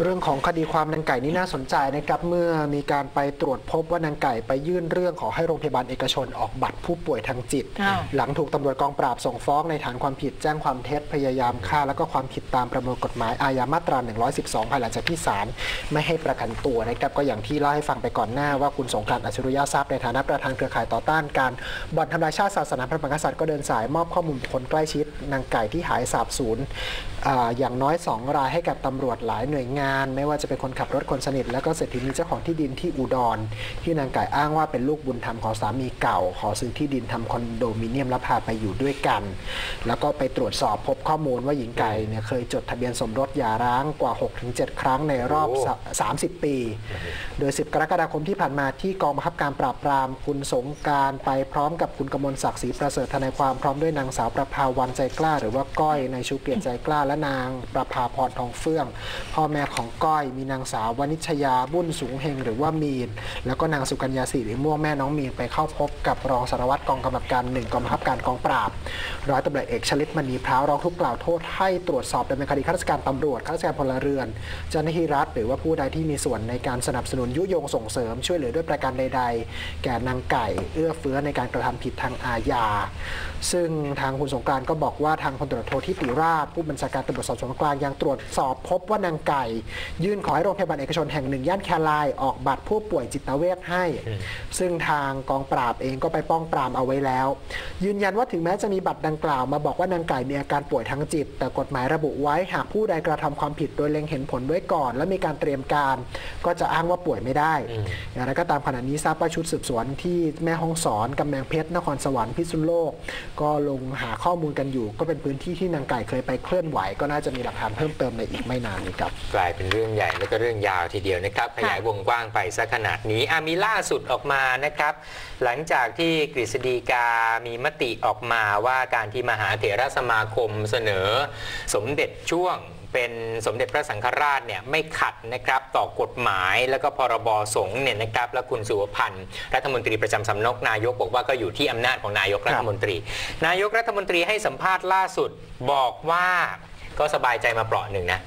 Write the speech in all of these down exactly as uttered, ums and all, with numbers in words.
เรื่องของคดีความนางไก่นี่น่าสนใจนะครับเมื่อมีการไปตรวจพบว่านางไก่ไปยื่นเรื่องขอให้โรงพยาบาลเอกชนออกบัตรผู้ป่วยทางจิตหลังถูกตำรวจกองปราบส่งฟ้องในฐานความผิดแจ้งความเท็จพยายามฆ่าและก็ความผิดตามประมวลกฎหมายอาญามาตราหนึ่งร้อยสิบสองภายหลังจากที่ศาลไม่ให้ประกันตัวนะครับก็อย่างที่เล่าให้ฟังไปก่อนหน้าว่าคุณสงกรานต์ อัจฉริยะทราบในฐานะประธานเครือข่ายต่อต้านการบ่อนทำลายชาติศาสนาพระมหากษัตริย์ก็เดินสายมอบข้อมูลคนใกล้ชิดนางไก่ที่หายสาบสูญอย่างน้อยสองรายให้กับตำรวจหลายหน่วยงานไม่ว่าจะเป็นคนขับรถคนสนิทและก็เศรษฐีนีเจ้าของที่ดินที่อุดรที่นางไก่อ้างว่าเป็นลูกบุญธรรมของสามีเก่าขอซื้อที่ดินทำคอนโดมิเนียมและพาไปอยู่ด้วยกันแล้วก็ไปตรวจสอบพบข้อมูลว่าหญิงไก่เนี่ยเคยจดทะเบียนสมรสหย่าร้างกว่า หกถึงเจ็ด ครั้งในรอบสามสิบปีโดยสิบกรกฎาคมที่ผ่านมาที่กองบังคับการปราบปรามคุณสงกรานต์ไปพร้อมกับคุณกมลศักดิ์ศรีประเสริฐทนายความพร้อมด้วยนางสาวประภาวรรณใจกล้าหรือว่าก้อยนายชูเกียรติใจกล้าและนางประภาพรทองเฟื่องพ่อแม่ของก้อยมีนางสาววนิชยาบุญสูงเฮงหรือว่ามีนแล้วก็นางสุกัญญาศรีม่วงแม่น้องมีนไปเข้าพบกับรองสารวัตรกองกำกับการหนึ่งกองบังคับการกองปราบร้อยตำรวจเอกชลิตมณีพร้าวร้องทุกข์กล่าวโทษให้ตรวจสอบดำเนินคดีข้าราชการตำรวจข้าราชการพลเรือนเจ้าหน้าที่รัฐหรือว่าผู้ใดที่มีส่วนในการสนับสนุนยุยงส่งเสริมช่วยเหลือด้วยประการใดๆแก่นางไก่เอื้อเฟื้อในการกระทำผิดทางอาญาซึ่งทางคุณสงกรานต์ก็บอกว่าทางพลตำรวจโททิติราชผู้บัญชาการตำรวจสอบสวนกลางยังตรวจสอบพบว่านางไก่ยื่นขอให้โรงพยาบาลเอกชนแห่งหนึ่งย่านแคลายออกบัตรผู้ป่วยจิตเวชให้ซึ่งทางกองปราบเองก็ไปป้องปรามเอาไว้แล้วยืนยันว่าถึงแม้จะมีบัตรดังกล่าวมาบอกว่านางไก่มีอาการป่วยทางจิตแต่กฎหมายระบุไว้หากผู้ใดกระทำความผิดโดยเล็งเห็นผลไว้ก่อนและมีการเตรียมการก็จะอ้างว่าป่วยไม่ได้อย่างไรก็ตามขณะนี้ทราบว่าชุดสืบสวนที่แม่ฮ่องสอนกำแพงเพชรนครสวรรค์พิษณุโลกก็ลงหาข้อมูลกันอยู่ก็เป็นพื้นที่ที่นางไก่เคยไปเคลื่อนไหวก็น่าจะมีหลักฐานเพิ่มเติมในอีกไม่นานนี้ครับกลายเป็นเรื่องใหญ่แล้วก็เรื่องยาวทีเดียวนะครับขยายวงกว้างไปซะขนาดนี้อ่ะมีล่าสุดออกมานะครับหลังจากที่กฤษฎีกามีมติออกมาว่าการที่มหาเถรสมาคมเสนอสมเด็จช่วงเป็นสมเด็จพระสังฆราชเนี่ยไม่ขัดนะครับต่อกฎหมายแล้วก็พรบสงฆ์เนี่ยนะครับและคุณสุวพันธ์รัฐมนตรีประจำสำนักนายกบอกว่าก็อยู่ที่อำนาจของนายกรัฐมนตรีนายกรัฐมนตรีให้สัมภาษณ์ล่าสุดบอกว่าก็สบายใจมาเปราะหนึ่งนะ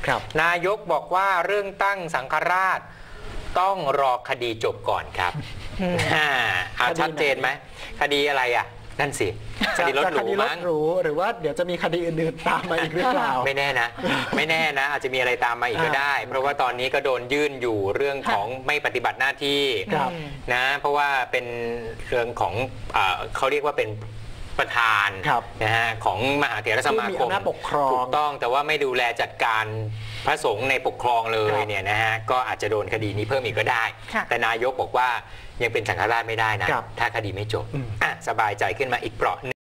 นายกบอกว่าเรื่องตั้งสังฆราชต้องรอคดีจบก่อนครับเอาชัดเจนไหมคดีอะไรอ่ะนั่นสิคดีรถหรูมั้งหรือว่าเดี๋ยวจะมีคดีอื่นๆตามมาอีกหรือเปล่าไม่แน่นะไม่แน่นะอาจจะมีอะไรตามมาอีกก็ได้เพราะว่าตอนนี้ก็โดนยื่นอยู่เรื่องของไม่ปฏิบัติหน้าที่นะเพราะว่าเป็นเรื่องของเขาเรียกว่าเป็นประธานนะฮะของมหาเถรสมาคมถูกต้องแต่ว่าไม่ดูแลจัดการพระสงฆ์ในปกครองเลยเนี่ยนะฮะก็อาจจะโดนคดีนี้เพิ่มอีกก็ได้แต่นายกบอกว่ายังเป็นสังฆราชไม่ได้นะถ้าคดีไม่จบสบายใจขึ้นมาอีกเปราะ